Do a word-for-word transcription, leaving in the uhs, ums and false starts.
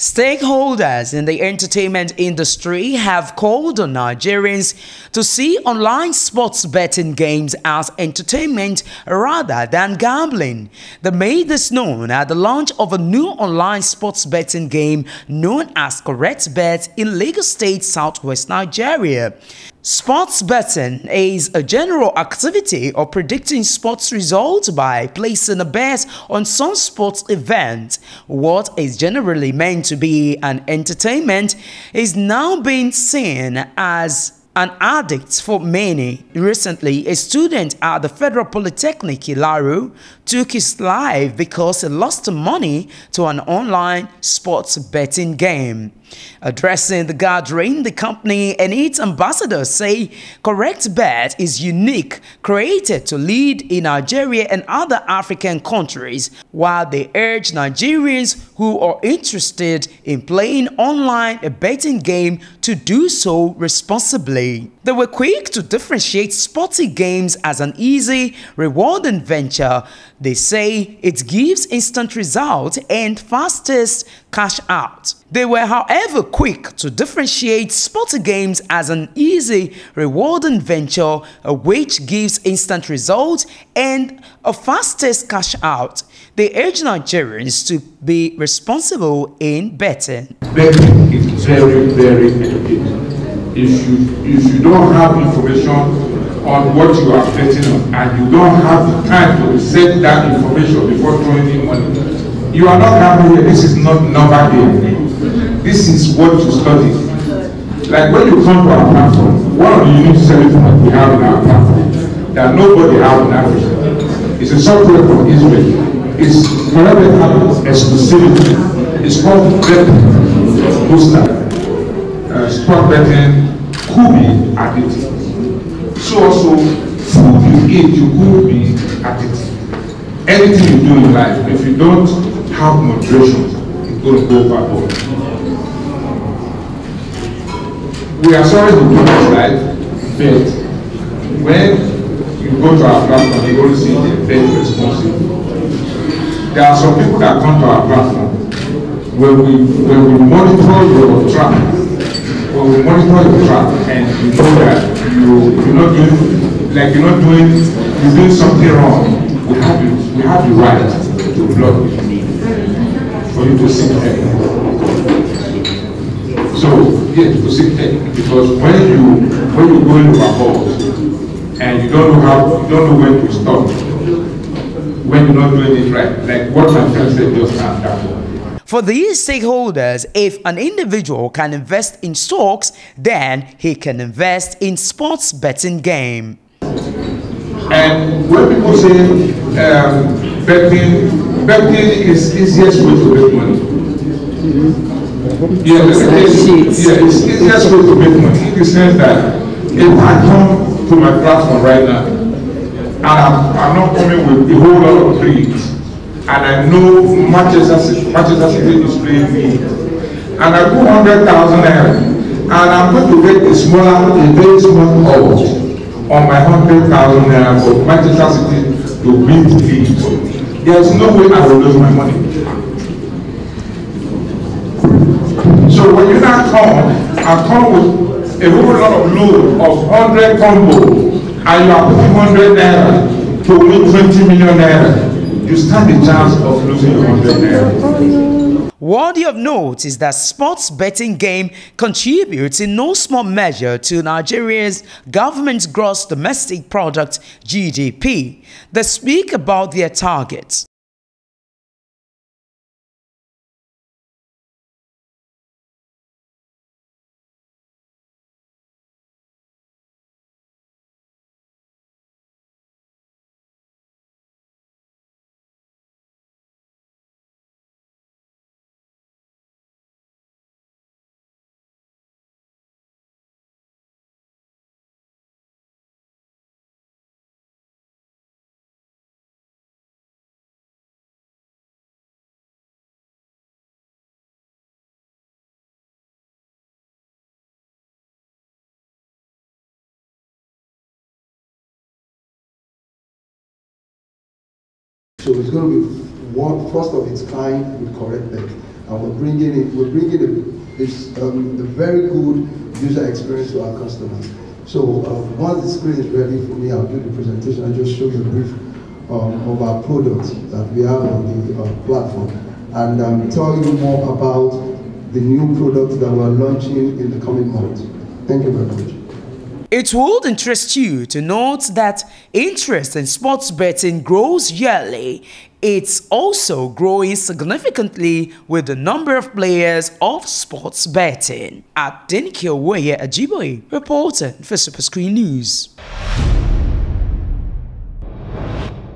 Stakeholders in the entertainment industry have called on Nigerians to see online sports betting games as entertainment rather than gambling. They made this known at the launch of a new online sports betting game known as Koretbet in Lagos State, Southwest Nigeria. Sports betting is a general activity of predicting sports results by placing a bet on some sports event. What is generally meant to be an entertainment is now being seen as an addict for many. Recently, a student at the Federal Polytechnic Ilaro took his life because he lost money to an online sports betting game. Addressing the gathering, the company and its ambassadors say Koretbet is unique, created to lead in Nigeria and other African countries, while they urge Nigerians who are interested in playing online a betting game to do so responsibly. They were quick to differentiate sporty games as an easy, rewarding venture. They say it gives instant results and fastest cash out. They were, however, quick to differentiate sporty games as an easy, rewarding venture, which gives instant results and a fastest cash out. They urge Nigerians to be responsible in betting. Betting is very, very educational. If you, if you don't have information on what you are betting on, and you don't have the time to reset that information before throwing in money, you are not gambling. This is not number game. This is what you study. Like when you come to our platform, one of the unique services that we have in our platform that nobody has in Africa is a software from Israel. It's whatever it happens exclusivity. It's called Bet Booster. Uh, sport betting could be addictive. So also, food you eat, you could be addictive. Anything you do in life, if you don't have moderation, it's going to go overboard. We are sorry to do this life, but when you go to our platform, you only see the bet responsible. There are some people that come to our platform where we, where we monitor your traffic. Well, we monitor the traffic, and you know that you, you're not doing, like you're not doing, you're doing something wrong. We have the, we have the right to block if you need, for you to seek help. So, yes, to seek help, because when you when you go into a hole and you don't know how, you don't know when to stop, when you're not doing it right, like what my friend said just now, that one. For these stakeholders, if an individual can invest in stocks, then he can invest in sports betting game. And when people say um, betting, betting is easiest way to make money. Yeah, it's, yeah, it's easiest way to make money in the sense that if I come to my platform right now and I'm, I'm not coming with a whole lot of tricks, and I know Manchester City is playing me, and I put one hundred thousand naira, and I'm going to get a smaller, a very small odds on my one hundred thousand naira for Manchester City to win the league. There's no way I will lose my money. So when you now come, I come with a whole lot of load of one hundred combo, and you are putting one hundred naira to win twenty million naira. You stand the chance of losing your one hundred naira. Worthy of note is that sports betting game contributes in no small measure to Nigeria's government's gross domestic product G D P. They speak about their targets. So it's going to be one first of its kind with Koretbet, and we're bringing it, we're bringing it, this um, the very good user experience to our customers. So um, once the screen is ready for me, I'll do the presentation. I'll just show you a brief um, of our products that we have on the uh, platform, and um, tell you more about the new products that we're launching in the coming months. Thank you very much. It would interest you to note that interest in sports betting grows yearly. It's also growing significantly with the number of players of sports betting. Adenike Owoeye Ajiboye reporting for SuperScreen News.